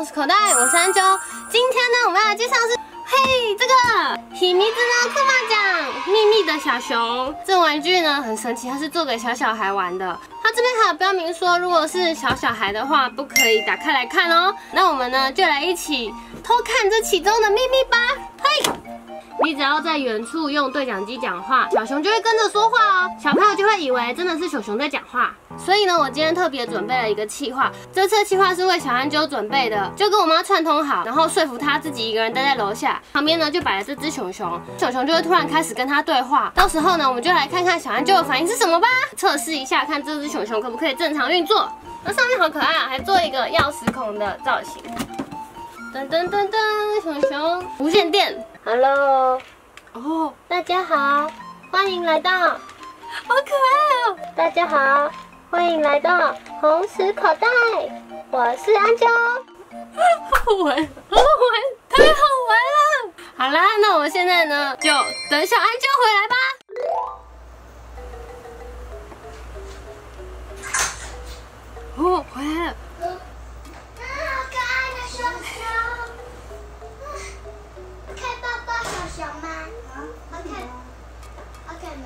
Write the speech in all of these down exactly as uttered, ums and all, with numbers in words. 我是口袋，我是安啾。今天呢，我们要来介绍是，嘿，这个秘密のクマちゃん，秘密的小熊。这个玩具呢很神奇，它是做给小小孩玩的。它这边还有标明说，如果是小小孩的话，不可以打开来看哦。那我们呢就来一起偷看这其中的秘密吧。嘿，你只要在远处用对讲机讲话，小熊就会跟着说话哦，小朋友就会以为真的是小熊在讲话。 所以呢，我今天特别准备了一个企划，这次企划是为小安啾准备的，就跟我妈串通好，然后说服她自己一个人待在楼下，旁边呢就摆了这只熊熊，熊熊就会突然开始跟她对话，到时候呢，我们就来看看小安啾的反应是什么吧，测试一下看这只熊熊可不可以正常运作。那上面好可爱啊，还做一个钥匙孔的造型。噔噔噔噔，熊熊无线电 ，Hello， 哦，大家好，欢迎来到，好可爱哦，大家好。 欢迎来到红石口袋，我是安啾。好玩，好玩，太好玩了！好啦，那我们现在呢，就等小安啾回来吧。哦，回来了。啊，好可爱的熊熊！可以抱抱小熊吗？啊，好看，好看吗？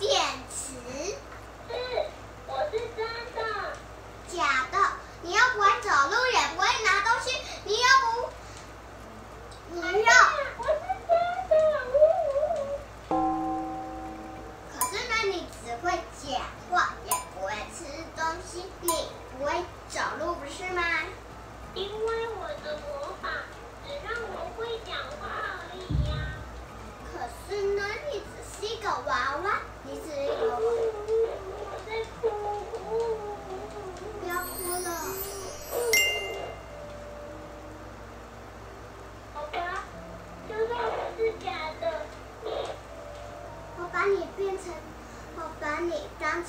电池。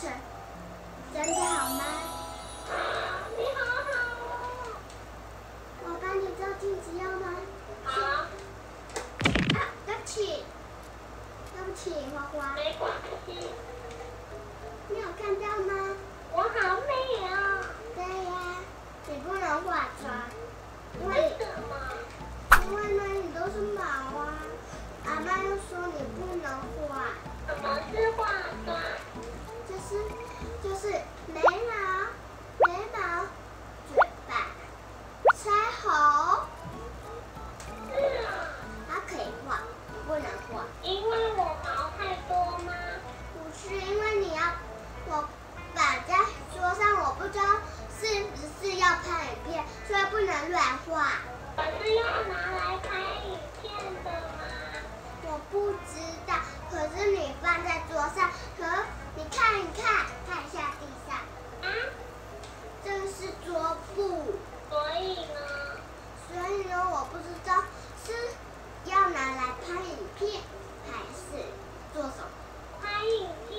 水，整理好吗？你好好。我帮你照镜子要吗？好。啊，对不起，对不起，花花。没关系。你有看到吗？我好美啊。对呀，你不能化妆，因为因为那里都是毛啊。阿妈又说你不能化。什么是化妆？ 就是就是眉毛、眉毛、嘴巴、腮红，是啊，它可以画，不能画。因为我毛太多吗？不是，因为你要我摆在桌上，我不知道是不是要拍影片，所以不能乱画。我是要拿来拍影片的吗？我不知道，可是你放在桌上，可。 你看一看，看一下地上啊，这个是桌布。所以呢？所以呢，我不知道是要拿来拍影片，还是做什么？拍影片。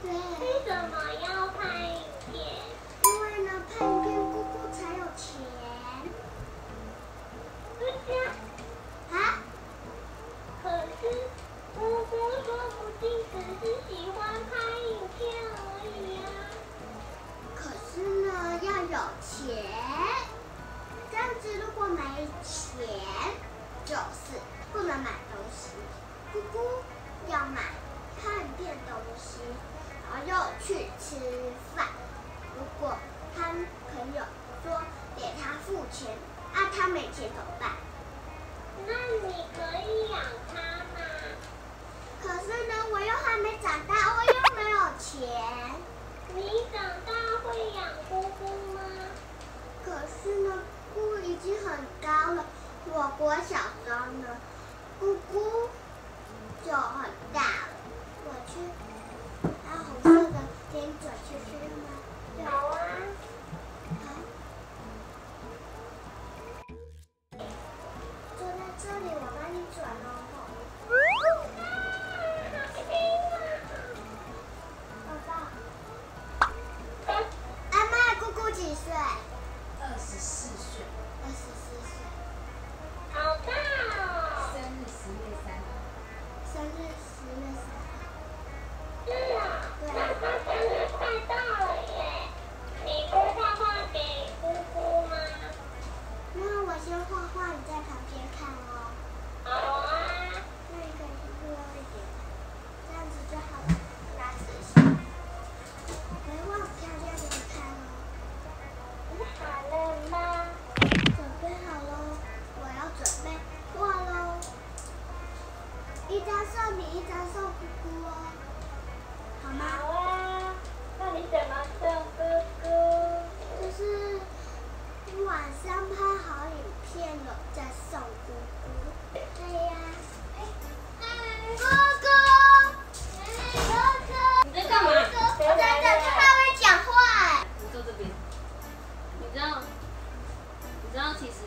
对。为什么要拍影片？因为呢，拍影片姑姑才有钱。不是啊。可是姑姑说不定只是喜欢。 钱，但是如果没钱，就是不能买东西。姑姑要买看片东西，然后又去吃饭。如果他朋友说给他付钱，啊，他没钱怎么办？那你可以养他吗？可是呢，我又还没长大，我又没有钱。你长大会养姑姑吗？ 可是呢，姑已经很高了。我国小时候呢，姑姑就很大了。我去拿红色的点嘴去吃吗？好啊。好。坐在这里，我帮你转哦。爸爸。阿妈，姑姑几岁？ 二十四岁，二十四岁，好大哦！生日十月三号，生日十月三号。是啊，那他生日快到了耶！你不画画给姑姑吗？那我先画画，你在旁边看哦。好啊。那你可以多一点，这样子就好了。拉直一下，别忘漂亮的看哦。 好了吗？准备好喽，我要准备画喽。一张送你，一张送姑姑哦，好吗？好啊。那你怎么送姑姑？就是晚上拍好影片了再送姑姑。对呀、啊。姑姑，姑姑，你在干嘛？我在等他会讲话。你坐这边。 你知道，你知道其实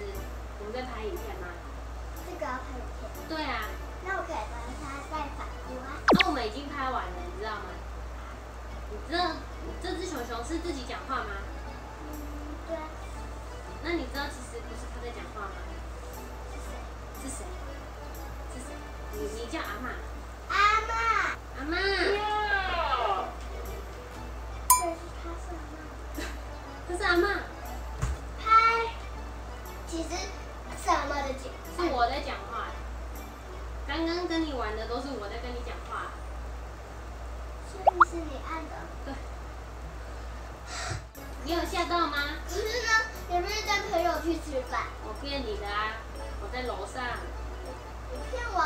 我们在拍影片吗？这个要拍影片。对啊。那我可以帮他戴发箍啊。那我们已经拍完了，你知道吗？你知道你这只熊熊是自己讲话吗？嗯，对。那你知道其实不是他在讲话吗？是谁？是谁？是谁？你你叫阿嬷。阿嬷。阿嬷。耶。对，他是阿嬷。他是阿嬷。 其实什么的讲，是我在讲话。刚刚跟你玩的都是我在跟你讲话。是不是你按的？对。你有吓到吗？不是呢，你不是跟朋友去吃饭？我骗你的啊！我在楼上。你骗我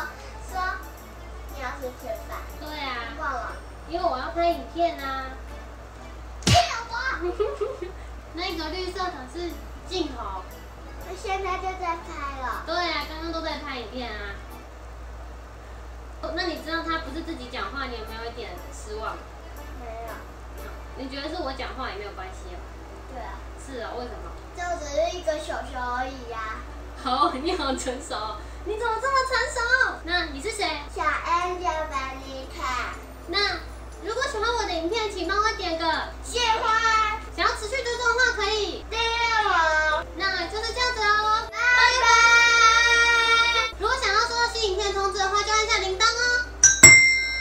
说你要去吃饭？对啊。忘了，因为我要拍影片啊。骗我！那个绿色可是镜头。 现在就在拍了。对啊，刚刚都在拍影片啊。哦，那你知道他不是自己讲话，你有没有一点失望？没有。你觉得是我讲话也没有关系哦？对啊。是啊，为什么？就只是一个小熊而已呀、啊。好，你好成熟、哦。你怎么这么成熟？那你是谁？小恩就把你看。那如果喜欢我的影片。谢。